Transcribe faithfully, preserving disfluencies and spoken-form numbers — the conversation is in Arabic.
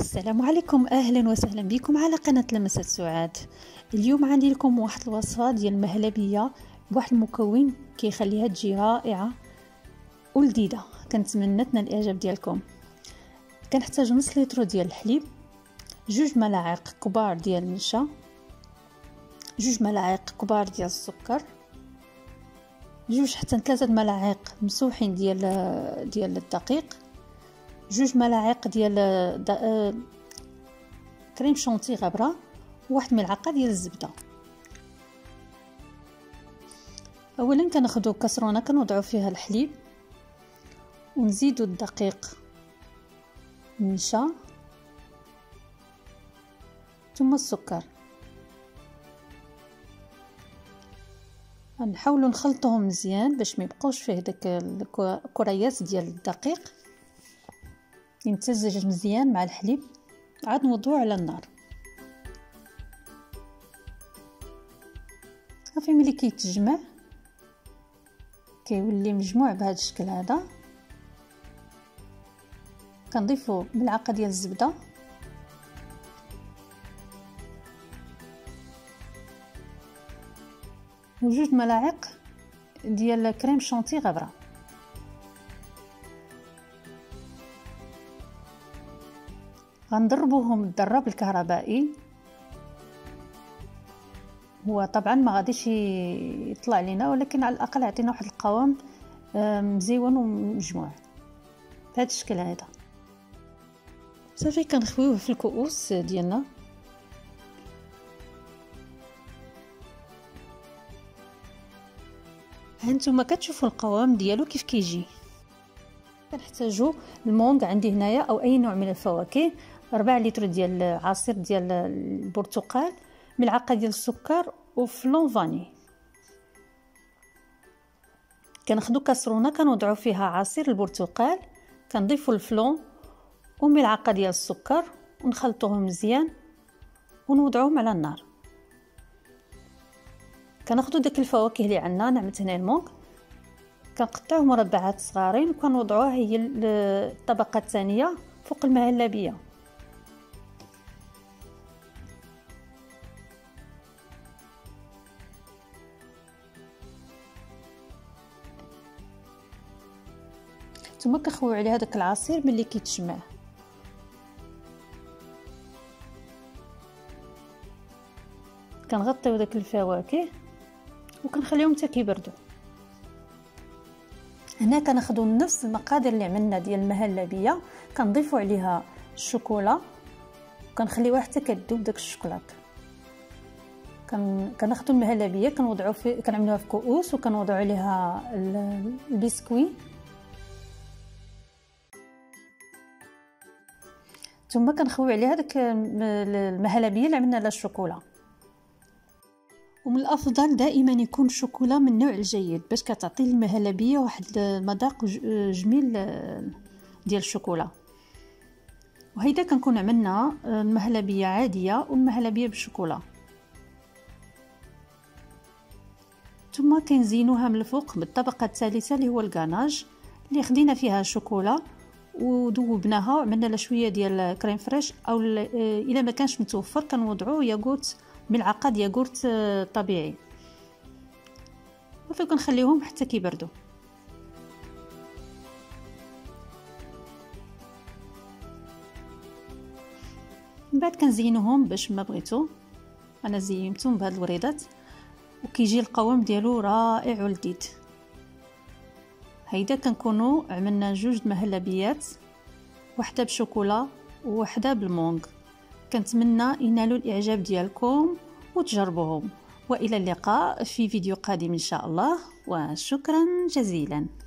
السلام عليكم، اهلا وسهلا بكم على قناه لمسات سعاد. اليوم عندي لكم واحد الوصفه ديال المهلبيه بواحد المكون كيخليها تجي رائعه ولذيذه. كنتمنى تنال الاعجاب ديالكم. كنحتاج نص لتر ديال الحليب، جوج ملاعق كبار ديال النشا، جوج ملاعق كبار ديال السكر، جوج حتى ثلاثه ملاعق مسوحين ديال ديال الدقيق، جوج ملاعق ديال دا... كريم شونتي غابره، واحد ملعقه ديال الزبده. اولا كناخذوا كسرونه كنوضعوا فيها الحليب ونزيدوا الدقيق النشا ثم السكر، نحاولوا نخلطوهم مزيان باش ما يبقاوش فيه داك الكريات ديال الدقيق، يمتزج مزيان مع الحليب. عاد نوضعو على النار. صافي ملي كيتجمع كيولي مجموع بهذا الشكل هذا. كنضيفو ملعقه ديال الزبده وجوج ملاعق ديال كريم شانتي غبره. غنضربوهم الضراب الكهربائي، هو طبعا ما غاديش يطلع لينا ولكن على الاقل عطينا واحد القوام مزيون ومجموع بهذا الشكل هذا. صافي كنخويوه في الكؤوس ديالنا. هانتوما كتشوفوا القوام ديالو كيف كيجي. كنحتاجو المونغ، عندي هنايا او اي نوع من الفواكه، ربع لتر ديال عصير ديال البرتقال، ملعقه ديال السكر وفلون فاني. كناخذو كسرونه كنوضعو فيها عصير البرتقال، كنضيفو الفلون وملعقه ديال السكر ونخلطوهم مزيان ونوضعوهم على النار. كناخذو داك الفواكه اللي عندنا، نعمت هنا المونغ، كنقطعوه مربعات صغارين وكنوضعوها هي الطبقه الثانيه فوق المهلبيه. ثم كنخويو عليه هذاك العصير ملي كيتجمع. كنغطيو داك الفواكه وكنخليهم حتى كيبردوا. هنا كناخذوا نفس المقادير اللي عملنا ديال المهلبيه، كنضيفوا عليها الشوكولا وكنخليوها حتى كذوب داك الشوكولات. كن... كناخذوا المهلبيه كنوضعوا في كنعملوها في كؤوس وكنوضعوا عليها البسكوي، ثم كنخويو عليها داك المهلبيه اللي عملنا لها الشوكولا. ومن الافضل دائما يكون الشوكولا من النوع الجيد باش كتعطي المهلبيه واحد المذاق جميل ديال الشوكولا. وهيدا كنكون عملنا المهلبيه عاديه والمهلبيه بالشوكولا. ثم كنزينوها من الفوق بالطبقه الثالثه اللي هو الكاناج، اللي خدينا فيها الشوكولا وذوبناها وعملنا لها شويه ديال كريم فريش، او الا ما كانش متوفر كنوضعوه ياغورت، ملعقه ديال ياغورت طبيعي، وفي كنخليهم حتى كيبردوا. من بعد كنزينوهم باش ما بغيتو، انا زينتهم بهاد الوريدات وكيجي القوام ديالو رائع ولذيذ. هيدا كنكونوا عملنا جوج مهلبيات، وحده بشوكولا وحده بالمونغ. كنتمنى ينالوا الاعجاب ديالكم وتجربوهم، والى اللقاء في فيديو قادم ان شاء الله، وشكرا جزيلا.